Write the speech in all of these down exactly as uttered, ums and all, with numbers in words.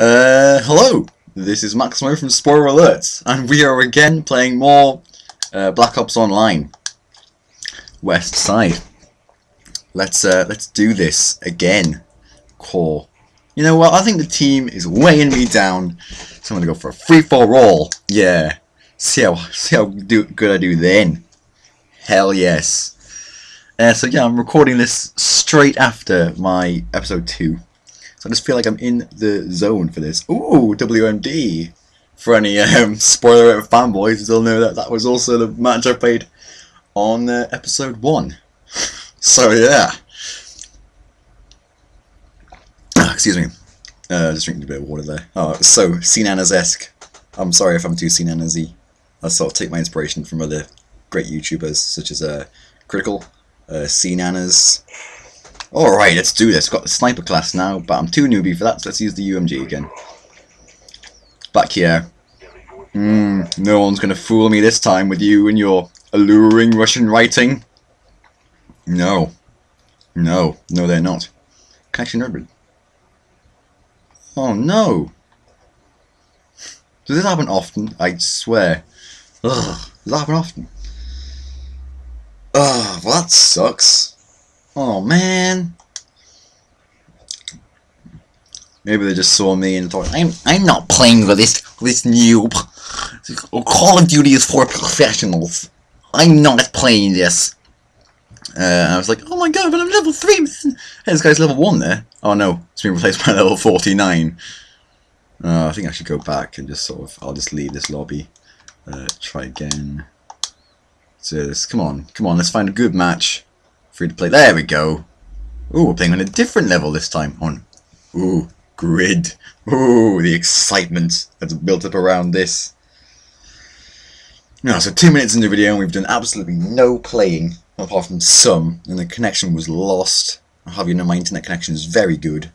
Uh, hello, this is Maximo from Spoiler Alerts, and we are again playing more uh, Black Ops Online West Side. Let's uh, let's do this again. Core. You know what? I think the team is weighing me down, so I'm gonna go for a free for all. Yeah. See how see how do, good I do then. Hell yes. Uh, so yeah, I'm recording this straight after my episode two. So I just feel like I'm in the zone for this. Ooh, W M D. For any um, spoiler alert fanboys, they'll know that that was also the match I played on uh, episode one. So yeah. Ah, excuse me. Uh, just drinking a bit of water there. Oh, so C-Nanas-esque. I'm sorry if I'm too C-Nanas-y. I sort of take my inspiration from other great YouTubers such as uh, Critical, uh, C-Nanas. Alright, let's do this. Got the sniper class now, but I'm too newbie for that, so let's use the U M G again. Back here. Mmm, no one's gonna fool me this time with you and your alluring Russian writing. No. No. No, they're not. Connection rubbered. Oh, no. Does this happen often? I swear. Ugh. Does that happen often? Ugh, well that sucks. Oh man, maybe they just saw me and thought, I'm I'm not playing with this this noob. Call of Duty is for professionals. I'm not playing this. Uh, I was like, oh my god, but I'm level three, man. Hey, this guy's level one there. Oh no, it's been replaced by level forty-nine. Uh, I think I should go back and just sort of, I'll just leave this lobby. Uh, try again. So this, come on, come on, let's find a good match. Free to play. There we go. Ooh, we're playing on a different level this time. On, ooh, grid. Ooh, the excitement that's built up around this. No, so two minutes into the video and we've done absolutely no playing, apart from some, and the connection was lost. I'll have you know my internet connection is very good.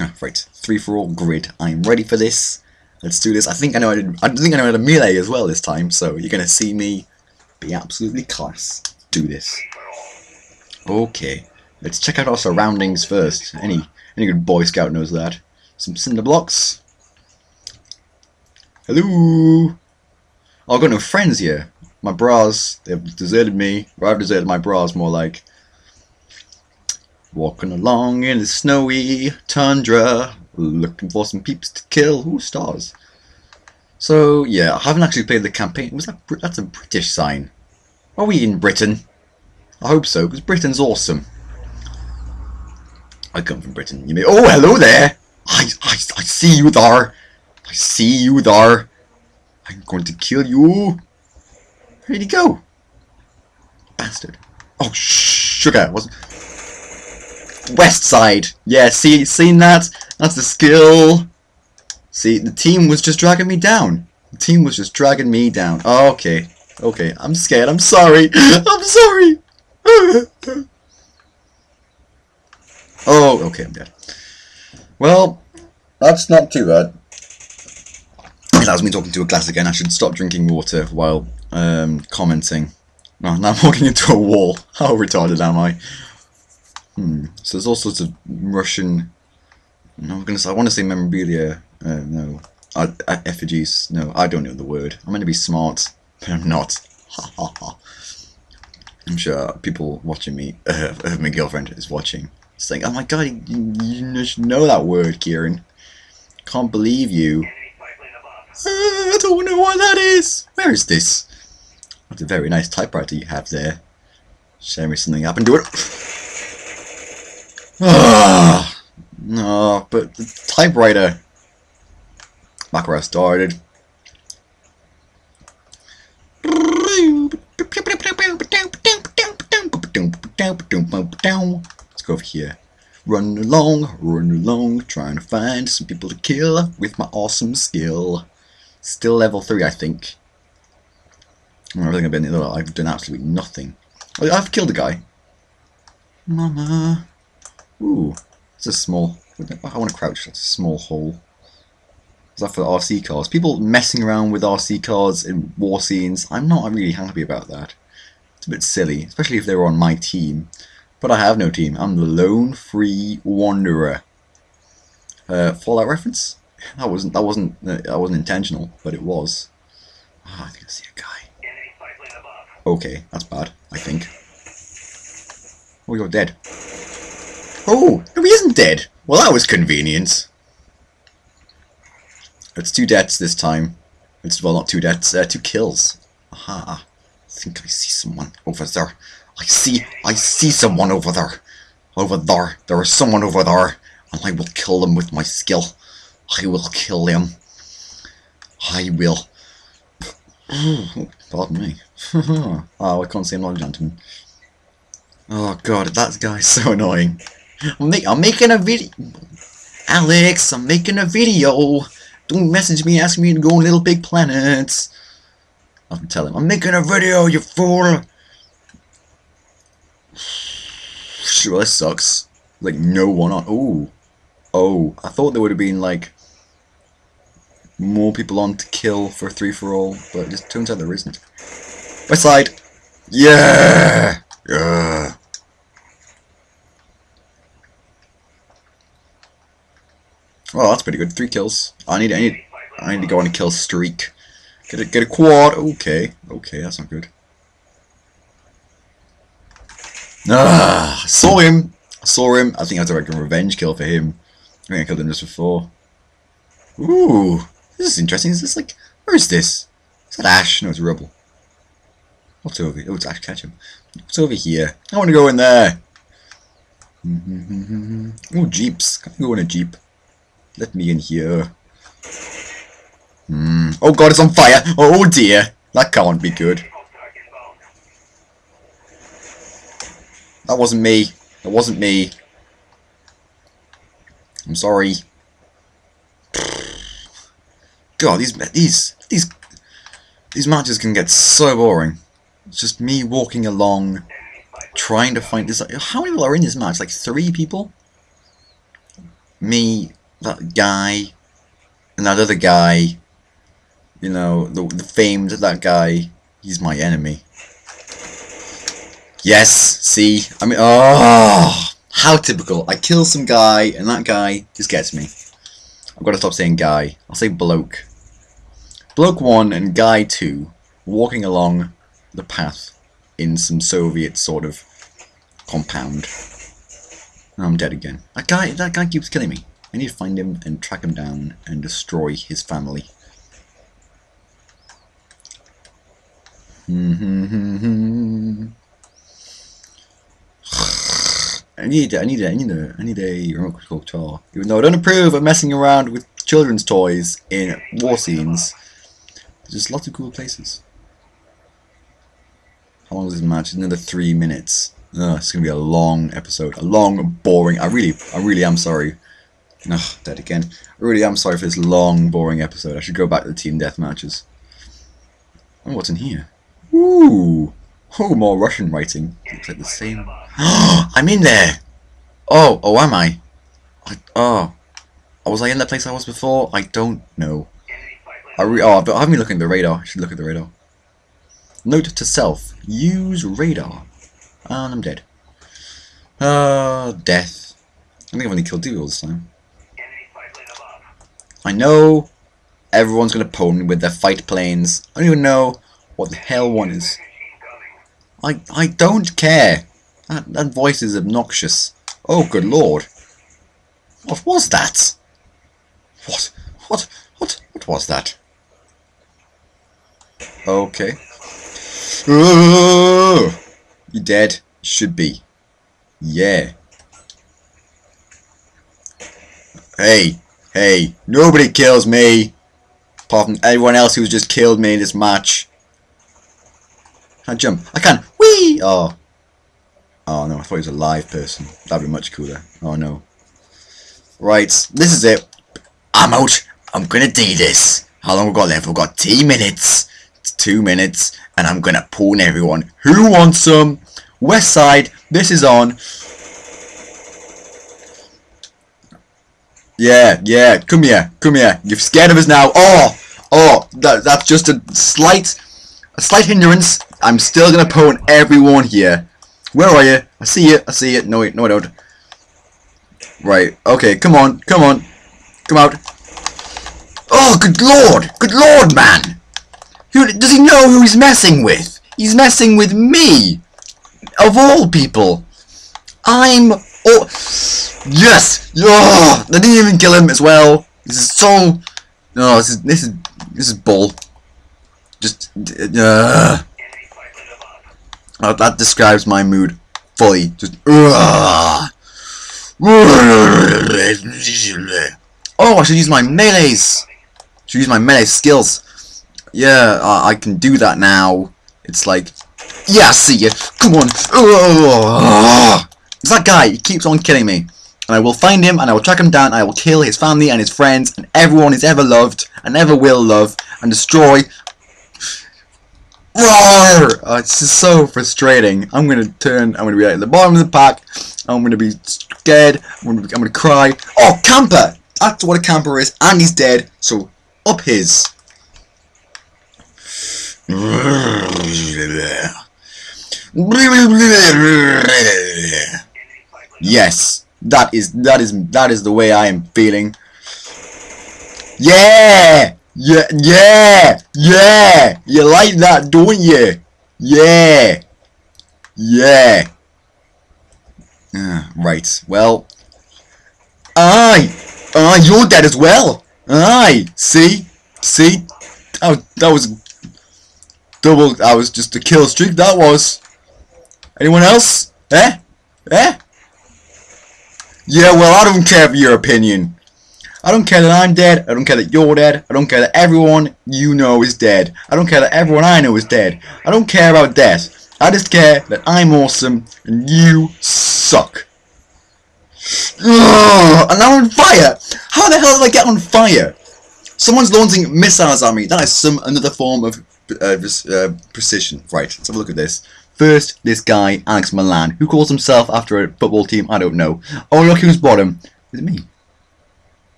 Ah, right, three for all grid. I'm ready for this. Let's do this. I think I know. I did, I think I know how to melee as well this time. So you're gonna see me be absolutely class. Do this. Okay, let's check out our surroundings first. Any any good Boy Scout knows that. Some cinder blocks. Hello. Oh, I've got no friends here. My bras, they've deserted me. Or I've deserted my bras, more like. Walking along in the snowy tundra, looking for some peeps to kill. Ooh, stars. So yeah, I haven't actually played the campaign. Was that that's a British sign? Are we in Britain? I hope so, because Britain's awesome. I come from Britain. You may. Oh, hello there! I, I, I see you there! I see you there! I'm going to kill you! Where did he go? Bastard. Oh, sugar! Wasn't. West Side! Yeah, see, seen that? That's the skill! See, the team was just dragging me down. The team was just dragging me down. Oh, okay. Okay, I'm scared. I'm sorry. I'm sorry. Oh, okay, I'm dead. Well, that's not too bad. That was me talking to a glass again. I should stop drinking water while um, commenting. Oh, now I'm walking into a wall. How retarded am I? Hmm. So there's all sorts of Russian. No, I'm gonna say, I want to say memorabilia. Uh, no, uh, effigies. No, I don't know the word. I'm gonna be smart. But I'm not. Ha, ha, ha. I'm sure people watching me, uh, my girlfriend is watching. It's like, oh my god, you, you should know that word, Kieran. Can't believe you. Uh, I don't know what that is. Where is this? That's a very nice typewriter you have there. Show me something up and do it. Ah, no, but the typewriter. Back where I started. Let's go over here. Run along, run along, trying to find some people to kill with my awesome skill. Still level three, I think. I'm not really gonna be in the other. I've done absolutely nothing. I've killed a guy. Mama. Ooh, it's a small. I want to crouch. That's a small hole. Is that for R C cars? People messing around with R C cars in war scenes. I'm not really happy about that. It's a bit silly, especially if they were on my team. But I have no team. I'm the lone free wanderer. uh, Fallout reference. That wasn't that wasn't uh, that wasn't intentional, but it was. Ah, oh, I think I see a guy. Okay, that's bad. I think. Oh, you're dead. Oh, no, he isn't dead. Well, that was convenient. It's two deaths this time. It's well, not two deaths, uh, two kills. Aha! I think I see someone over there. I see, I see someone over there. Over there, there is someone over there, and I will kill them with my skill. I will kill them. I will. Oh, pardon me. Oh, I can't see him, ladies and gentlemen. Oh god, that guy's so annoying. I'm, make, I'm making a video, Alex. I'm making a video. Don't message me asking me to go on Little Big Planet. I can tell him I'm making a video, you fool. Sure, this sucks. Like no one on. Oh, oh. I thought there would have been like more people on to kill for a three for all, but it just turns out there isn't. West Side. Yeah. Yeah. Well, that's pretty good. Three kills. I need, I need, I need to go on a kill streak. Get a, get a quad. Okay, okay, that's not good. Ah, saw him. I saw him. I think I had to like a revenge kill for him. I think I killed him just before. Ooh, this is interesting. Is this like, where is this? Is that ash? No, it's rubble. What's over here? Oh, it's ash. Catch him. What's over here? I want to go in there. Oh, jeeps. I can go in a jeep. Let me in here. Mm. Oh god, it's on fire! Oh dear! That can't be good. That wasn't me. That wasn't me. I'm sorry. God, these these these these matches can get so boring. It's just me walking along, trying to find this. How many people are in this match? Like three people? Me. That guy, and that other guy, you know, the, the famed that guy, he's my enemy. Yes, see, I mean, oh, how typical. I kill some guy, and that guy just gets me. I've got to stop saying guy. I'll say bloke. Bloke one and guy two, walking along the path in some Soviet sort of compound. And I'm dead again. That guy, that guy keeps killing me. I need to find him and track him down and destroy his family. I need, I need, I need a, I need a remote control guitar. Even though I don't approve of messing around with children's toys in war scenes, there's just lots of cool places. How long is this match? Another three minutes. Ugh, it's gonna be a long episode, a long, boring. I really, I really am sorry. Oh, dead again. I really am sorry for this long, boring episode. I should go back to the team death matches. Oh, what's in here? Ooh! Oh, more Russian writing. Looks like the same. I'm in there! Oh, oh, am I? I oh. oh. Was I in that place I was before? I don't know. I re oh, but I haven't been looking at the radar. I should look at the radar. Note to self. Use radar. And I'm dead. Uh, death. I think I've only killed two all this time. I know everyone's going to pwn me with their fight planes. I don't even know what the hell one is. I I don't care. That, that voice is obnoxious. Oh, good lord. What was that? What? What? What? What was that? Okay. Oh, you dead? Should be. Yeah. Hey. Hey, nobody kills me! Apart from everyone else who's just killed me in this match. Can I jump? I can! Whee! Oh. Oh no, I thought he was a live person. That'd be much cooler. Oh no. Right, this is it. I'm out. I'm gonna do this. How long have we got left? We've got two minutes. It's two minutes. And I'm gonna pawn everyone. Who wants some? West Side, this is on. Yeah, yeah, come here, come here. You're scared of us now. Oh, oh, that, that's just a slight, a slight hindrance. I'm still gonna pwn everyone here. Where are you? I see you, I see you. No, wait, no, I don't. Right, okay, come on, come on. Come out. Oh, good lord! Good lord, man! Who, does he know who he's messing with? He's messing with me! Of all people! I'm... Oh, yes! Oh, I didn't even kill him as well! This is so... No, oh, this is... This is... This is bull. Just... Uh, oh, that describes my mood. Fully. Just... Uh, oh, I should use my melees! Should use my melee skills. Yeah, uh, I can do that now. It's like... Yeah, I see you! Come on! Uh, it's that guy! He keeps on killing me. And I will find him, and I will track him down, and I will kill his family, and his friends, and everyone he's ever loved, and ever will love, and destroy. Roar! Oh, it's just so frustrating. I'm gonna turn, I'm gonna be at the bottom of the pack, I'm gonna be scared, I'm gonna, be, I'm gonna cry. Oh, camper! That's what a camper is, and he's dead, so up his. Yes. That is that is that is the way I am feeling. Yeah, yeah, yeah, yeah. You like that, don't you? Yeah, yeah. Uh, right. Well, aye, aye. You're dead as well. Aye. See, see. Oh, that was double. That was just a kill streak. That was. Anyone else? Eh? Eh? Yeah, well, I don't care for your opinion. I don't care that I'm dead. I don't care that you're dead. I don't care that everyone you know is dead. I don't care that everyone I know is dead. I don't care about death. I just care that I'm awesome and you suck. Ugh, and I'm on fire! How the hell did I get on fire? Someone's launching missiles at me. That is some another form of uh, uh, precision. Right, let's have a look at this. First, this guy, Alex Milan, who calls himself after a football team, I don't know. Oh, look who's bottom. Is it me?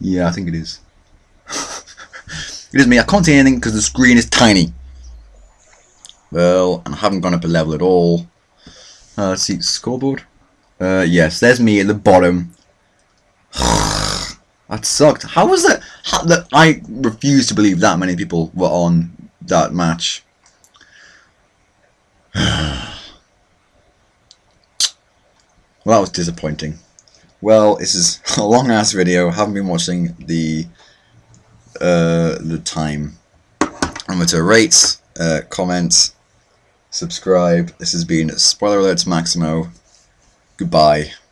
Yeah, I think it is. It is me. I can't see anything because the screen is tiny. Well, and I haven't gone up a level at all. Uh, let's see, scoreboard? Uh, yes, there's me at the bottom. That sucked. How was that? How, that? I refuse to believe that many people were on that match. Well, that was disappointing. Well, this is a long ass video. I haven't been watching the uh, the time. I'm going to rate, uh, comment, subscribe. This has been Spoiler Alerts Maximo. Goodbye.